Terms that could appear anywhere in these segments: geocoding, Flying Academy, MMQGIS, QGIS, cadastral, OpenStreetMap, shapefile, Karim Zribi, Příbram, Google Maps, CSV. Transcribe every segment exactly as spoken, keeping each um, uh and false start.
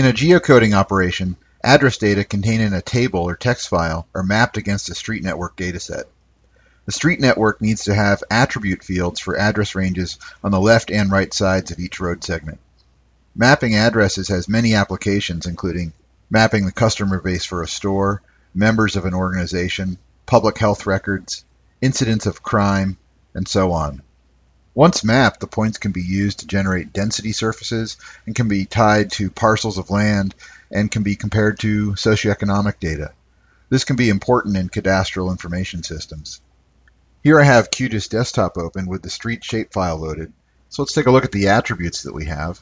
In a geocoding operation, address data contained in a table or text file are mapped against a street network dataset. The street network needs to have attribute fields for address ranges on the left and right sides of each road segment. Mapping addresses has many applications, including mapping the customer base for a store, members of an organization, public health records, incidents of crime, and so on. Once mapped, the points can be used to generate density surfaces and can be tied to parcels of land and can be compared to socioeconomic data. This can be important in cadastral information systems. Here I have Q G I S Desktop open with the street shapefile loaded. So let's take a look at the attributes that we have.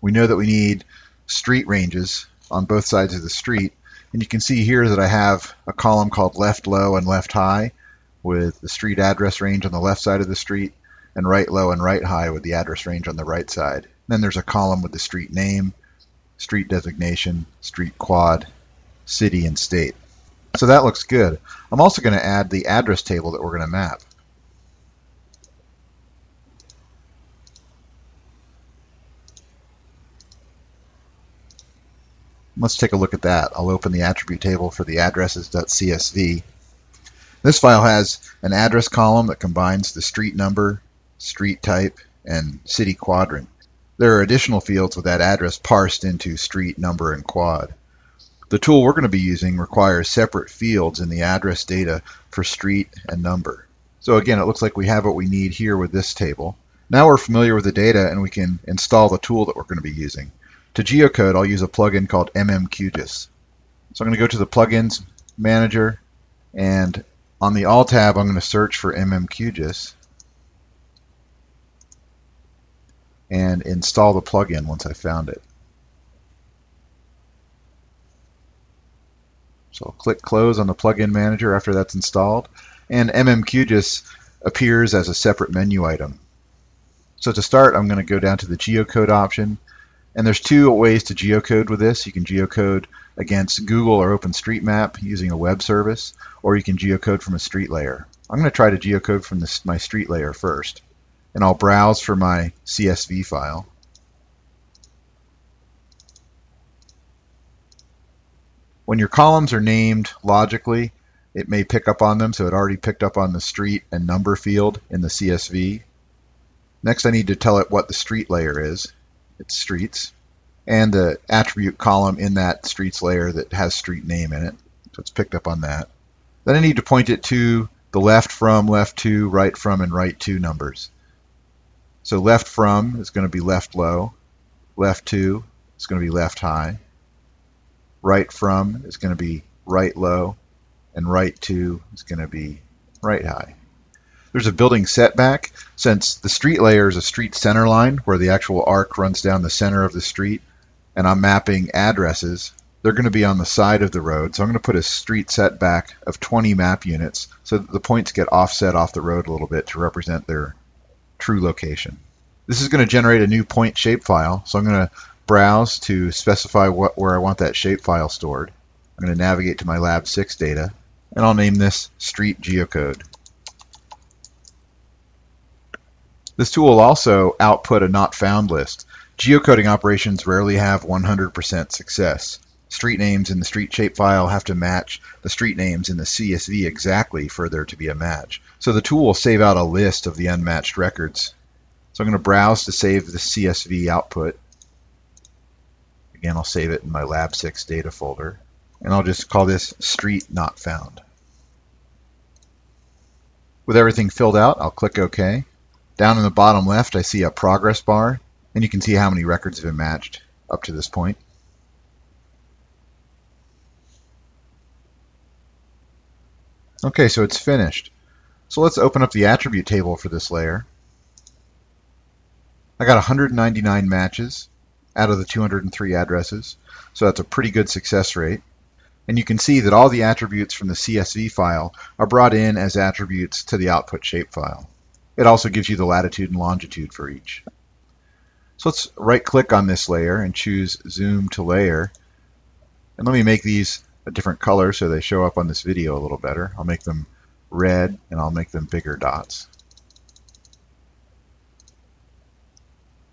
We know that we need street ranges on both sides of the street. And you can see here that I have a column called left low and left high with the street address range on the left side of the street, and right low and right high with the address range on the right side. Then there's a column with the street name, street designation, street quad, city, and state. So that looks good. I'm also going to add the address table that we're going to map. Let's take a look at that. I'll open the attribute table for the addresses dot C S V. This file has an address column that combines the street number, street type, and city quadrant. There are additional fields with that address parsed into street, number, and quad. The tool we're going to be using requires separate fields in the address data for street and number. So again, it looks like we have what we need here with this table. Now we're familiar with the data and we can install the tool that we're going to be using. To geocode, I'll use a plugin called M M Q G I S. So I'm going to go to the Plugins Manager, and on the All tab, I'm going to search for M M Q G I S and install the plugin once I found it. So I'll click Close on the Plugin Manager after that's installed, and M M Q G I S appears as a separate menu item. So to start, I'm going to go down to the Geocode option, and there's two ways to geocode with this. You can geocode against Google or OpenStreetMap using a web service, or you can geocode from a street layer. I'm going to try to geocode from this, my street layer first, and I'll browse for my C S V file. When your columns are named logically, it may pick up on them, so it already picked up on the street and number field in the C S V. Next, I need to tell it what the street layer is. It's streets, and the attribute column in that streets layer that has street name in it, so it's picked up on that. Then I need to point it to the left from, left to, right from, and right to numbers. So left from is going to be left low, left to is going to be left high, right from is going to be right low, and right to is going to be right high. There's a building setback. Since the street layer is a street center line where the actual arc runs down the center of the street, and I'm mapping addresses, they're going to be on the side of the road. So I'm going to put a street setback of twenty map units so that the points get offset off the road a little bit to represent their true location. This is going to generate a new point shapefile. So I'm going to browse to specify what, where I want that shapefile stored. I'm going to navigate to my Lab six data, and I'll name this Street Geocode. This tool will also output a not found list. Geocoding operations rarely have one hundred percent success. Street names in the street shapefile have to match the street names in the C S V exactly for there to be a match. So the tool will save out a list of the unmatched records. So I'm going to browse to save the C S V output. Again, I'll save it in my Lab six data folder, and I'll just call this Street Not Found. With everything filled out, I'll click OK. Down in the bottom left, I see a progress bar, and you can see how many records have been matched up to this point. Okay, so it's finished. So let's open up the attribute table for this layer. I got one hundred ninety-nine matches out of the two hundred three addresses, so that's a pretty good success rate. And you can see that all the attributes from the C S V file are brought in as attributes to the output shapefile. It also gives you the latitude and longitude for each. So let's right-click on this layer and choose Zoom to Layer. And let me make these a different color so they show up on this video a little better. I'll make them red, and I'll make them bigger dots.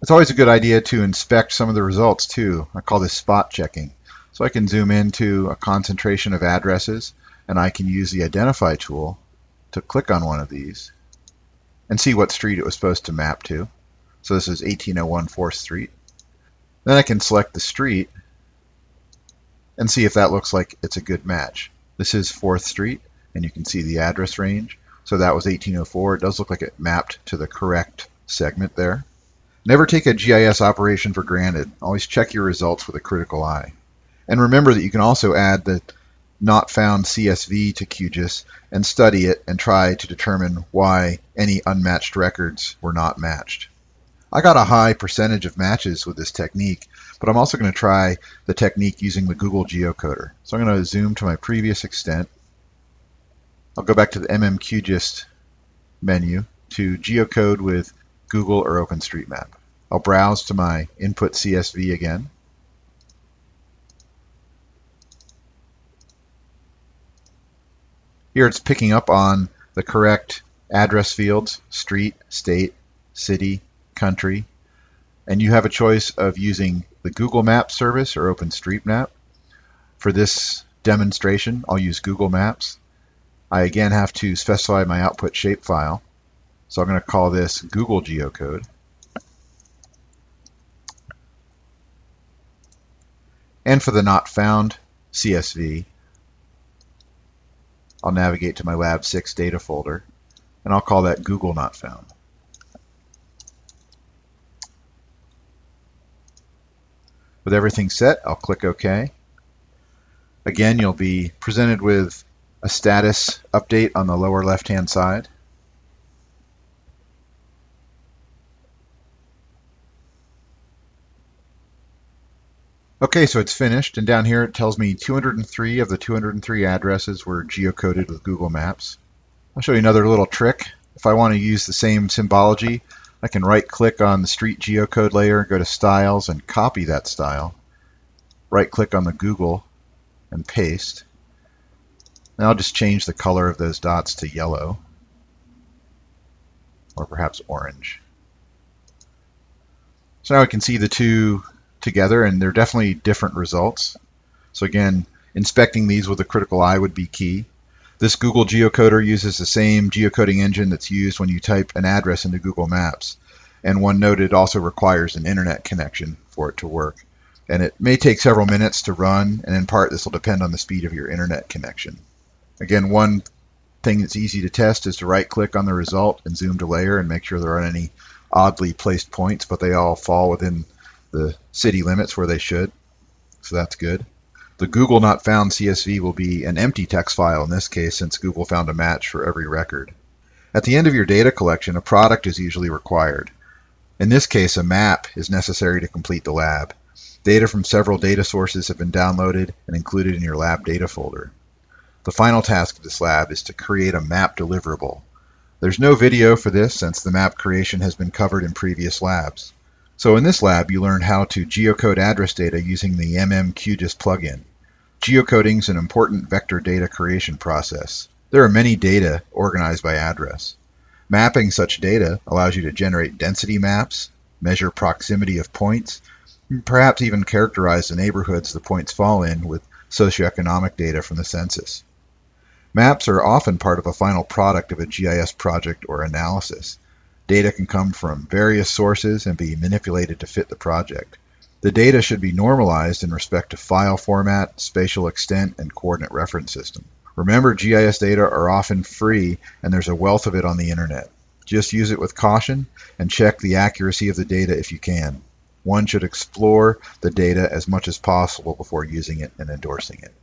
It's always a good idea to inspect some of the results too. I call this spot checking. So I can zoom into a concentration of addresses, and I can use the identify tool to click on one of these and see what street it was supposed to map to. So this is eighteen oh one fourth Street. Then I can select the street and see if that looks like it's a good match. This is fourth Street, and you can see the address range. So that was eighteen oh four. It does look like it mapped to the correct segment there. Never take a G I S operation for granted. Always check your results with a critical eye. And remember that you can also add the not found C S V to Q G I S and study it and try to determine why any unmatched records were not matched. I got a high percentage of matches with this technique, but I'm also going to try the technique using the Google Geocoder. So I'm going to zoom to my previous extent. I'll go back to the M M Q G I S menu to geocode with Google or OpenStreetMap. I'll browse to my input C S V again. Here it's picking up on the correct address fields, street, state, city, country, and you have a choice of using the Google Maps service or OpenStreetMap. For this demonstration, I'll use Google Maps. I again have to specify my output shapefile, so I'm going to call this Google Geocode. And for the not found C S V, I'll navigate to my Lab six data folder, and I'll call that Google Not Found. With everything set, I'll click OK. Again, you'll be presented with a status update on the lower left-hand side. Okay, so it's finished, and down here it tells me two hundred three of the two hundred three addresses were geocoded with Google Maps. I'll show you another little trick. If I want to use the same symbology, I can right-click on the street geocode layer, go to Styles, and copy that style. Right-click on the Google and paste. And I'll just change the color of those dots to yellow, or perhaps orange. So now we can see the two together, and they're definitely different results. So again, inspecting these with a critical eye would be key. This Google Geocoder uses the same geocoding engine that's used when you type an address into Google Maps. And one note, it also requires an internet connection for it to work. And it may take several minutes to run, and in part this will depend on the speed of your internet connection. Again, one thing that's easy to test is to right-click on the result and zoom to layer and make sure there aren't any oddly placed points, but they all fall within the city limits where they should. So that's good. The Google Not Found C S V will be an empty text file in this case, since Google found a match for every record. At the end of your data collection, a product is usually required. In this case, a map is necessary to complete the lab. Data from several data sources have been downloaded and included in your lab data folder. The final task of this lab is to create a map deliverable. There's no video for this, since the map creation has been covered in previous labs. So in this lab, you learned how to geocode address data using the M M Q G I S plugin. Geocoding is an important vector data creation process. There are many data organized by address. Mapping such data allows you to generate density maps, measure proximity of points, and perhaps even characterize the neighborhoods the points fall in with socioeconomic data from the census. Maps are often part of a final product of a G I S project or analysis. Data can come from various sources and be manipulated to fit the project. The data should be normalized in respect to file format, spatial extent, and coordinate reference system. Remember, G I S data are often free, and there's a wealth of it on the internet. Just use it with caution and check the accuracy of the data if you can. One should explore the data as much as possible before using it and endorsing it.